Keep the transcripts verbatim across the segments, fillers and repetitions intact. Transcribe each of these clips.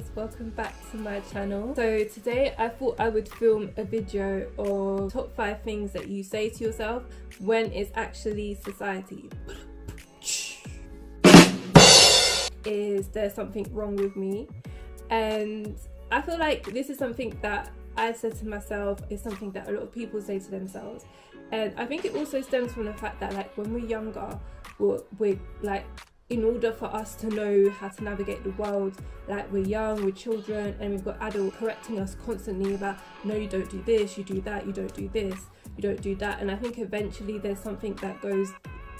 guys, welcome back to my channel. So today I thought I would film a video of top five things that you say to yourself when it's actually society. Is there something wrong with me? And I feel like this is something that I said to myself, is something that a lot of people say to themselves. And I think it also stems from the fact that, like, when we're younger, we're, we're like, in order for us to know how to navigate the world, like, we're young, we're children, and we've got adults correcting us constantly about, no, you don't do this, you do that, you don't do this, you don't do that. And I think eventually there's something that goes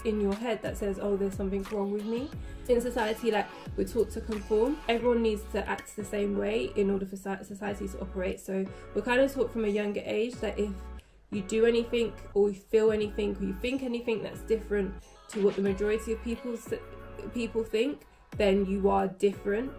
in your head that says, oh, there's something wrong with me. In society, like, we're taught to conform. Everyone needs to act the same way in order for society to operate. So we're kind of taught from a younger age that if you do anything or you feel anything or you think anything that's different to what the majority of people people think, then you are different,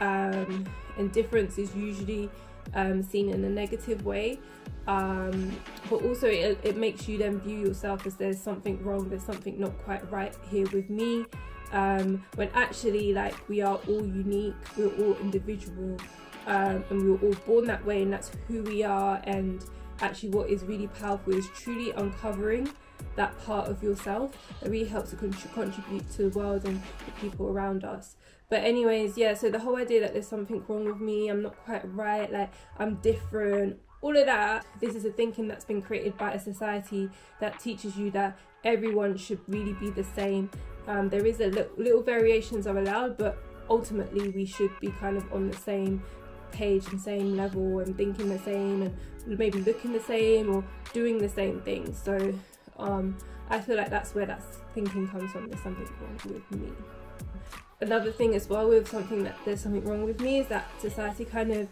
um, and difference is usually um, seen in a negative way. Um, but also it, it makes you then view yourself as, there's something wrong, there's something not quite right here with me, um, when actually, like, we are all unique, we're all individual, um, and we were all born that way, and that's who we are. And actually what is really powerful is truly uncovering that part of yourself that really helps to con contribute to the world and the people around us. But anyways, yeah, so the whole idea that there's something wrong with me, I'm not quite right, like, I'm different, all of that, this is a thinking that's been created by a society that teaches you that everyone should really be the same. Um, there is a li little variations are allowed, but ultimately we should be kind of on the same page and same level and thinking the same and maybe looking the same or doing the same thing. So um, I feel like that's where that thinking comes from, there's something wrong with me. Another thing as well with something that there's something wrong with me is that society kind of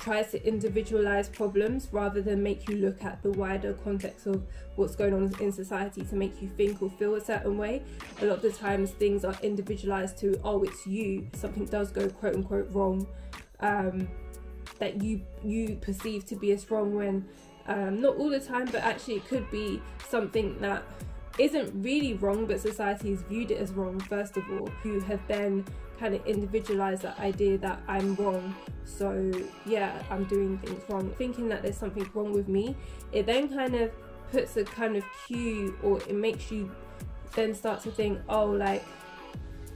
tries to individualize problems rather than make you look at the wider context of what's going on in society to make you think or feel a certain way. A lot of the times things are individualized to, oh, it's you, something does go quote unquote wrong, um, that you you perceive to be as wrong, when um, not all the time, but actually it could be something that isn't really wrong, but society has viewed it as wrong first of all. You have then kind of individualize that idea that I'm wrong, so yeah, I'm doing things wrong. Thinking that there's something wrong with me, it then kind of puts a kind of cue, or it makes you then start to think, oh, like,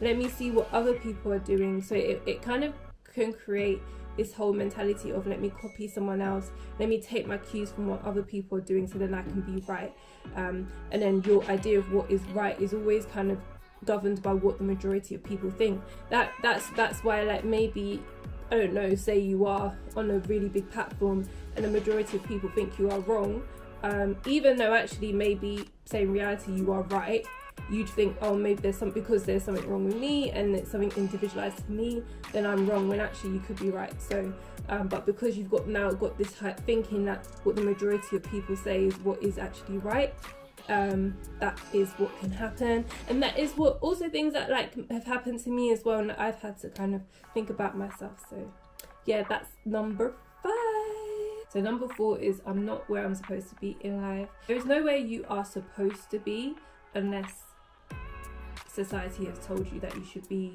let me see what other people are doing. So it, it kind of can create this whole mentality of, let me copy someone else, let me take my cues from what other people are doing so then I can be right. Um, and then your idea of what is right is always kind of governed by what the majority of people think. That that's that's why, like, maybe, I don't know, say you are on a really big platform and the majority of people think you are wrong, um, even though actually maybe, say in reality, you are right. You'd think, oh, maybe there's something, because there's something wrong with me and it's something individualized to me, then I'm wrong, when actually you could be right. So um, but because you've got now got this type thinking that what the majority of people say is what is actually right, um that is what can happen. And that is what also things that, like, have happened to me as well, and I've had to kind of think about myself. So yeah, that's number five. So number four is, I'm not where I'm supposed to be in life. There is nowhere you are supposed to be unless society has told you that you should be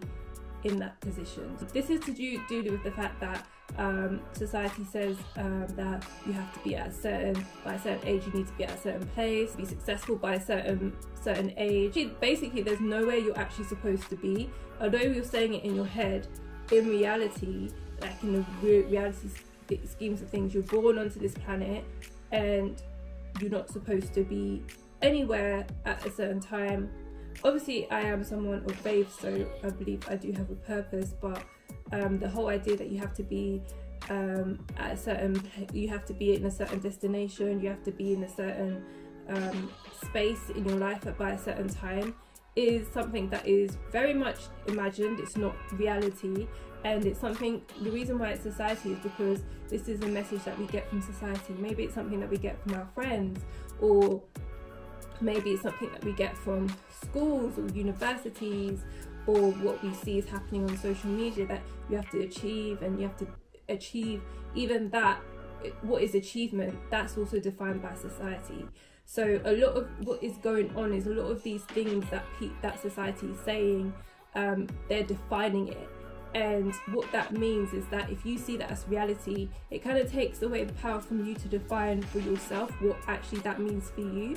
in that position. This is to do, do with the fact that um, society says um, that you have to be at a certain, by a certain age, you need to be at a certain place, be successful by a certain certain age. It, basically, there's nowhere you're actually supposed to be. Although you're saying it in your head, in reality, like, in the re reality schemes of things, you're born onto this planet and you're not supposed to be anywhere at a certain time. Obviously, I am someone of faith, so I believe I do have a purpose, but um, the whole idea that you have to be um, at a certain, you have to be in a certain destination, you have to be in a certain um, space in your life by a certain time, is something that is very much imagined. It's not reality, and it's something, the reason why it's society is because this is a message that we get from society. Maybe it's something that we get from our friends, or maybe it's something that we get from schools or universities, or what we see is happening on social media, that you have to achieve, and you have to achieve even that. What is achievement? That's also defined by society. So a lot of what is going on is a lot of these things that pe that society is saying, um, they're defining it. And what that means is that if you see that as reality, it kind of takes away the power from you to define for yourself what actually that means for you.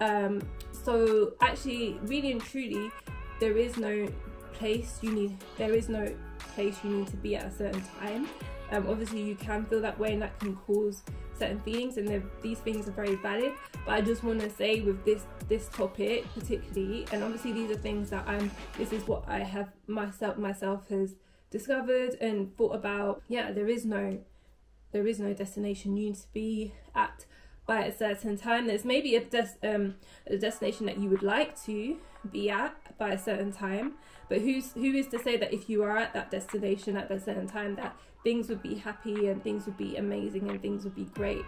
Um, so actually, really and truly, there is no place you need, there is no place you need to be at a certain time. Um, obviously you can feel that way and that can cause certain feelings, and these things are very valid, but I just want to say with this this topic particularly, and obviously these are things that I'm, this is what I have myself myself has discovered and thought about. Yeah, there is no there is no destination you need to be at by a certain time. There's maybe a, des um, a destination that you would like to be at by a certain time, but who's who is to say that if you are at that destination at that certain time that things would be happy and things would be amazing and things would be great?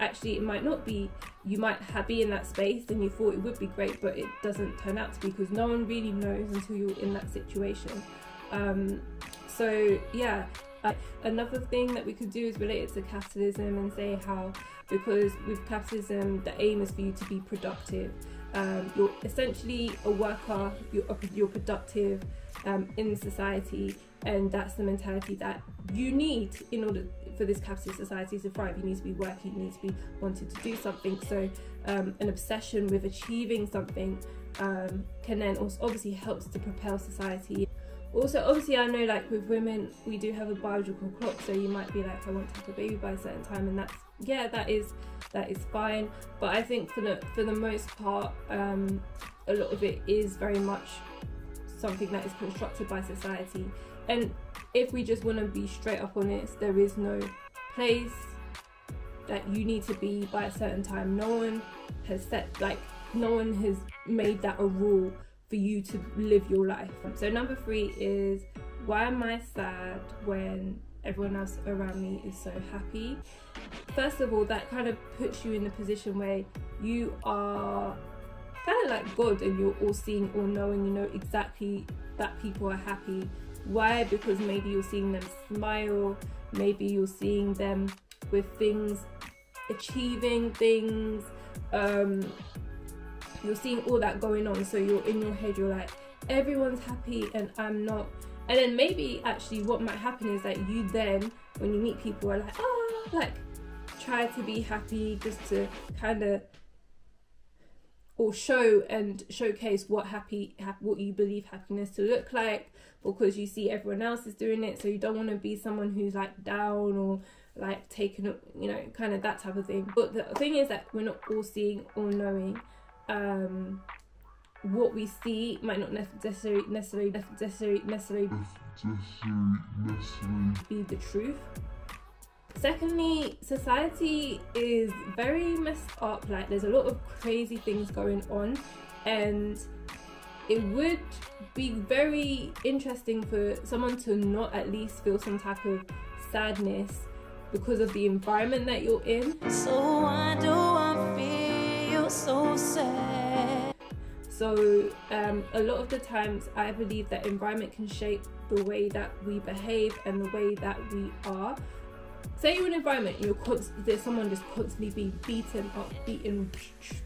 Actually, it might not be. You might have been in that space and you thought it would be great, but it doesn't turn out to be, because no one really knows until you're in that situation. Um, so yeah, uh, another thing that we could do is relate it to capitalism and say how, because with capitalism, the aim is for you to be productive. Um, you're essentially a worker. You're, you're productive um, in society. And that's the mentality that you need in order for this capitalist society to thrive. You need to be working, you need to be wanting to do something. So um, an obsession with achieving something um, can then also obviously helps to propel society. Also, obviously I know like with women, we do have a biological clock. So you might be like, I want to have a baby by a certain time, and that's, yeah, that is that is fine. But I think for the, for the most part, um, a lot of it is very much something that is constructed by society. And if we just want to be straight up honest, there is no place that you need to be by a certain time. No one has set, like, no one has made that a rule for you to live your life. So number three is, why am I sad when everyone else around me is so happy? First of all, that kind of puts you in the position where you are kind of like God and you're all seeing, all knowing, you know exactly that people are happy. Why? Because maybe you're seeing them smile, maybe you're seeing them with things, achieving things, um, you're seeing all that going on. So you're in your head, you're like, everyone's happy and I'm not. And then maybe actually what might happen is that you then, when you meet people, are like, oh, like try to be happy just to kind of, or show and showcase what happy, what you believe happiness to look like, because you see everyone else is doing it. So you don't want to be someone who's like down or like taken up, you know, kind of that type of thing. But the thing is that we're not all seeing or knowing. Um, what we see might not necessarily, necessarily, necessarily, necessarily be the truth. Secondly, society is very messed up. Like, there's a lot of crazy things going on, and it would be very interesting for someone to not at least feel some type of sadness because of the environment that you're in. So why do I feel so sad? So um, a lot of the times I believe that environment can shape the way that we behave and the way that we are. Say you're in an environment and you're there's someone just constantly being beaten up, beaten,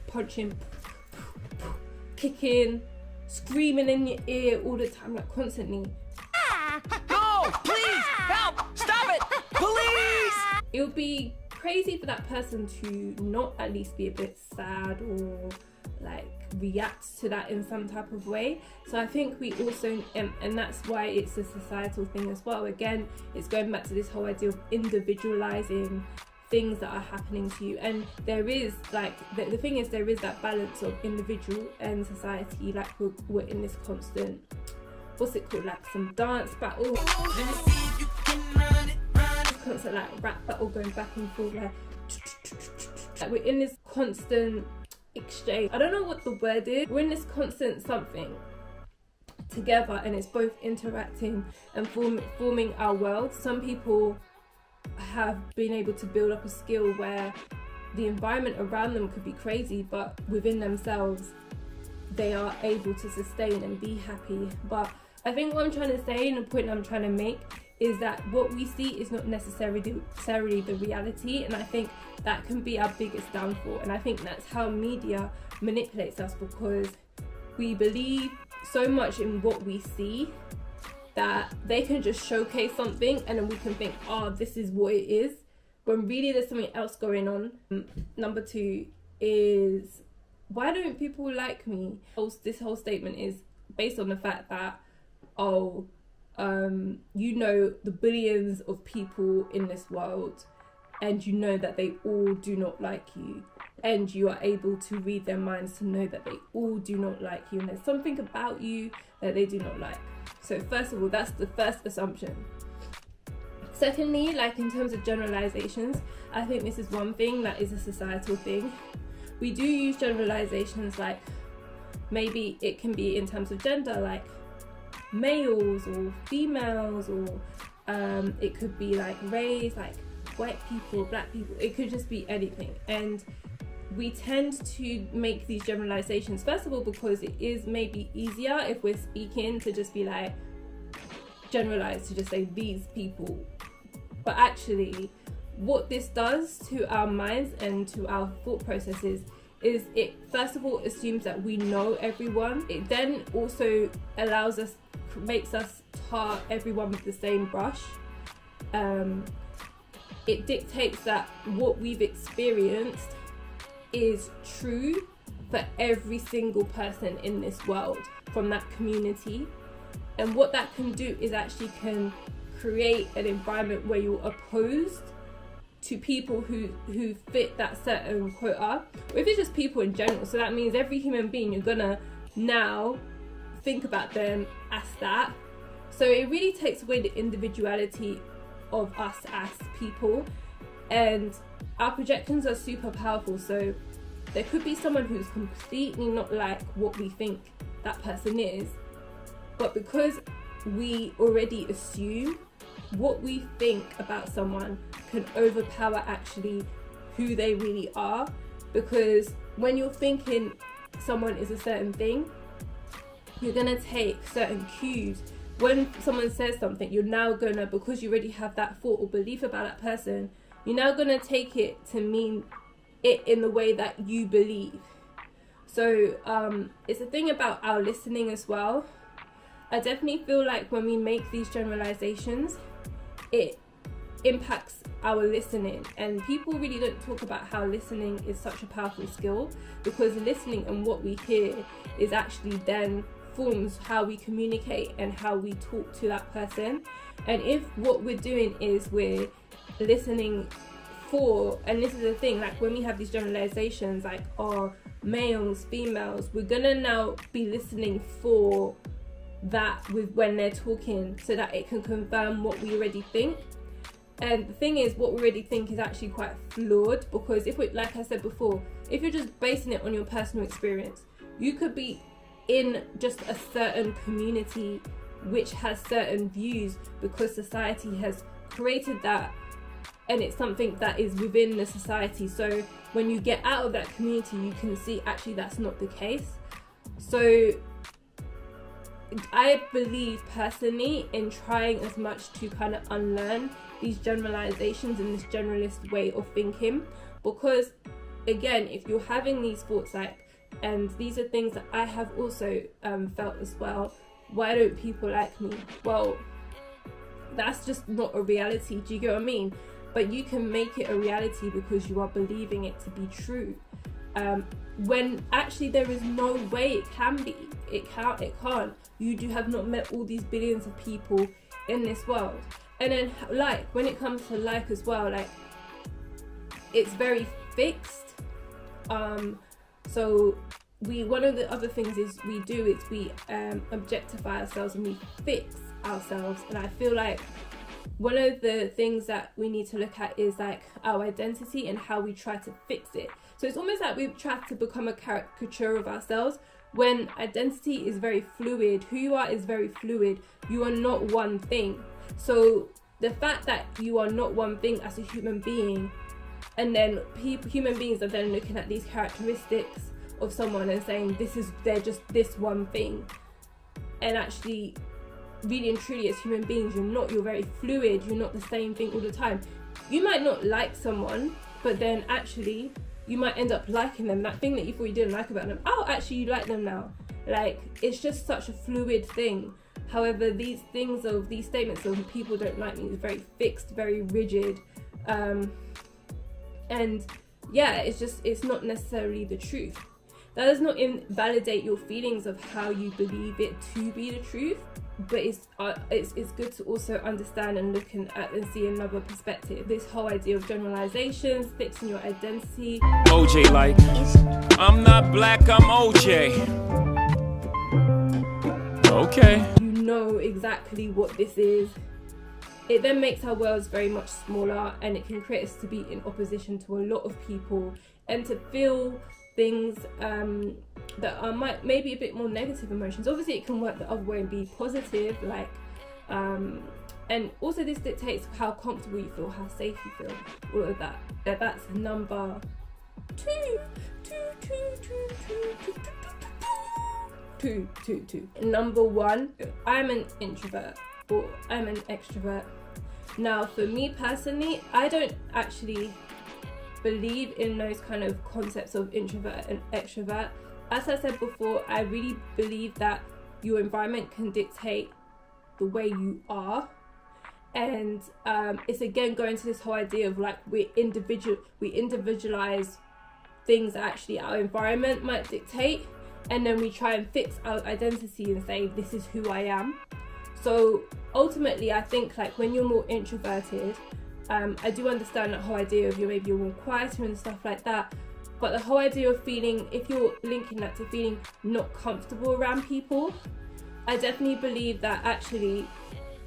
punching, kicking, screaming in your ear all the time, like constantly. No, please, help, stop it, please! It would be crazy for that person to not at least be a bit sad or like react to that in some type of way. So I think we also, and, and that's why it's a societal thing as well. Again, it's going back to this whole idea of individualizing things that are happening to you. And there is like, the, the thing is, there is that balance of individual and society. Like we're, we're in this constant, what's it called? Like some dance battle. Constant like rap battle going back and forth. Like, like we're in this constant exchange. I don't know what the word is. We're in this constant something together, and it's both interacting and form, forming our world. Some people have been able to build up a skill where the environment around them could be crazy, but within themselves they are able to sustain and be happy. But I think what I'm trying to say and the point I'm trying to make is that what we see is not necessarily necessarily the reality, and I think that can be our biggest downfall. And I think that's how media manipulates us, because we believe so much in what we see that they can just showcase something and then we can think, oh, this is what it is, when really there's something else going on. Number two is, why don't people like me? This whole statement is based on the fact that, oh, um, you know the billions of people in this world and you know that they all do not like you, and you are able to read their minds to know that they all do not like you, and there's something about you that they do not like. So first of all, that's the first assumption. Secondly, like in terms of generalizations, I think this is one thing that is a societal thing. We do use generalizations, like maybe it can be in terms of gender, like males or females, or um, it could be like race, like white people, black people, it could just be anything. And we tend to make these generalizations, first of all, because it is maybe easier if we're speaking to just be like, generalize, to just say these people. But actually, what this does to our minds and to our thought processes is it first of all assumes that we know everyone. It then also allows us, makes us tar everyone with the same brush. Um, it dictates that what we've experienced is true for every single person in this world from that community. And what that can do is actually can create an environment where you're opposed to people who, who fit that certain quota, or if it's just people in general. So that means every human being, you're gonna now think about them as that. So it really takes away the individuality of us as people, and our projections are super powerful. So there could be someone who's completely not like what we think that person is, but because we already assume what we think about someone can overpower actually who they really are. Because when you're thinking someone is a certain thing, you're gonna take certain cues. When someone says something, you're now gonna, because you already have that thought or belief about that person, you're now gonna take it to mean it in the way that you believe. So um, it's a thing about our listening as well. I definitely feel like when we make these generalizations, it impacts our listening, and people really don't talk about how listening is such a powerful skill, because listening and what we hear is actually then forms how we communicate and how we talk to that person. And if what we're doing is we're listening for, and this is the thing, like when we have these generalizations like, oh, males, females, we're gonna now be listening for that with when they're talking, so that it can confirm what we already think. And the thing is, what we already think is actually quite flawed, because if we, like I said before, if you're just basing it on your personal experience, you could be in just a certain community which has certain views because society has created that, and it's something that is within the society. So when you get out of that community, you can see actually that's not the case. So I believe personally in trying as much to kind of unlearn these generalizations and this generalist way of thinking, because again, if you're having these thoughts, like, and these are things that I have also um, felt as well, why don't people like me? Well, that's just not a reality, do you get what I mean? But you can make it a reality because you are believing it to be true, um, when actually there is no way it can be. It can't, it can't. You do have not met all these billions of people in this world. And then like, when it comes to like as well, like it's very fixed. Um, so we, one of the other things is we do is we um, objectify ourselves and we fix ourselves. And I feel like one of the things that we need to look at is like our identity and how we try to fix it. So it's almost like we've tried to become a caricature of ourselves, when identity is very fluid. Who you are is very fluid. You are not one thing. So the fact that you are not one thing as a human being, and then people, human beings are then looking at these characteristics of someone and saying this is, they're just this one thing. And actually, really and truly, as human beings, you're not, you're very fluid. You're not the same thing all the time. You might not like someone, but then actually you might end up liking them. That thing that you thought you didn't like about them, oh, actually you like them now. Like, it's just such a fluid thing. However, these things of these statements of people don't like me is very fixed, very rigid, um, and yeah, it's just, it's not necessarily the truth. That does not invalidate your feelings of how you believe it to be the truth, but it's uh, it's, it's good to also understand and look in, at and see another perspective. This whole idea of generalizations, fixing your identity. O J, like, I'm not black, I'm O J. Okay. You know exactly what this is. It then makes our worlds very much smaller, and it can create us to be in opposition to a lot of people and to feel things um, that are might, maybe a bit more negative emotions. Obviously it can work the other way and be positive, like, um, and also this dictates how comfortable you feel, how safe you feel, all of that. That that's number two, two, two, two, two, two, two, two, two, two, two. Number one, I'm an introvert. Or I'm an extrovert. Now for me personally, I don't actually believe in those kind of concepts of introvert and extrovert. As I said before, I really believe that your environment can dictate the way you are, and um, it's again going to this whole idea of like we individual we individualize things that actually our environment might dictate, and then we try and fix our identity and say this is who I am. So ultimately, I think like when you're more introverted, um, I do understand that whole idea of you maybe you're more quieter and stuff like that. But the whole idea of feeling, if you're linking that to feeling not comfortable around people, I definitely believe that actually,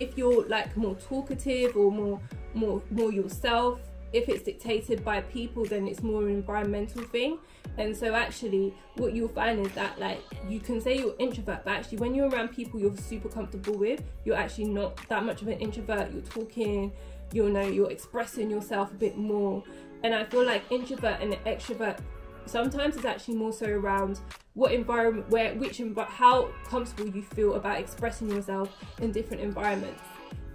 if you're like more talkative or more more more yourself, if it's dictated by people, then it's more an environmental thing. And so actually what you'll find is that like you can say you're introvert, but actually when you're around people you're super comfortable with, you're actually not that much of an introvert. You're talking, you know, you're expressing yourself a bit more. And I feel like introvert and extrovert sometimes is actually more so around what environment, where, which, how comfortable you feel about expressing yourself in different environments,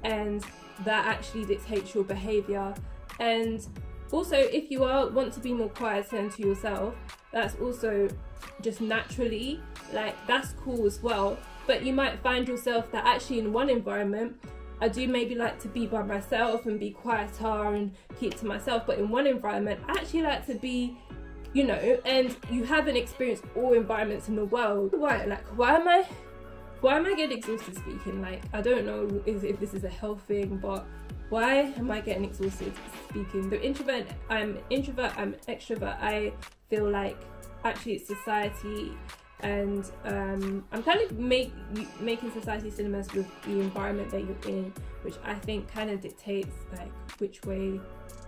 and that actually dictates your behavior. And also if you are want to be more quiet and to yourself, that's also just naturally, like that's cool as well. But you might find yourself that actually in one environment I do maybe like to be by myself and be quieter and keep to myself, but in one environment I actually like to be, you know. And you haven't experienced all environments in the world. Why, like why am I why am I getting exhausted speaking? Like I don't know if, if this is a health thing, but why am I getting exhausted speaking? So introvert, I'm an introvert, I'm an extrovert. I feel like actually it's society, and um, I'm kind of make, making society synonymous with the environment that you're in, which I think kind of dictates like which way,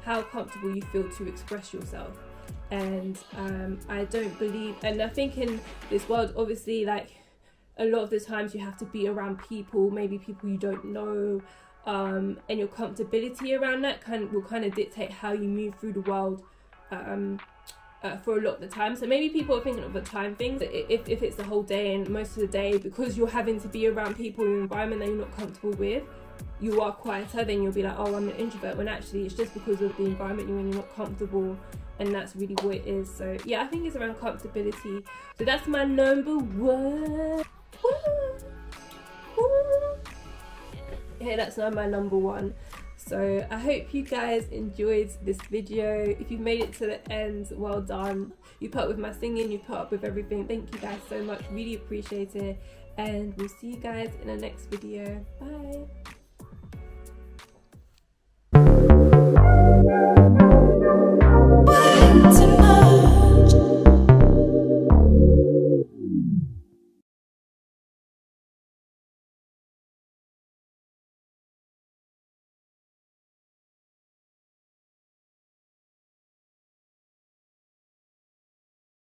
how comfortable you feel to express yourself. And um, I don't believe, and I think in this world, obviously like a lot of the times you have to be around people, maybe people you don't know, Um, and your comfortability around that kind of, will kind of dictate how you move through the world um, uh, for a lot of the time. So maybe people are thinking of a time thing. If, if it's the whole day and most of the day, because you're having to be around people in an environment that you're not comfortable with, you are quieter, then you'll be like, oh, I'm an introvert, when actually it's just because of the environment you're in, you're not comfortable, and that's really what it is. So yeah, I think it's around comfortability. So that's my number one. Okay, that's now my number one. So I hope you guys enjoyed this video. If you made it to the end, well done. You put up with my singing, you put up with everything. Thank you guys so much, really appreciate it, and we'll see you guys in the next video. Bye.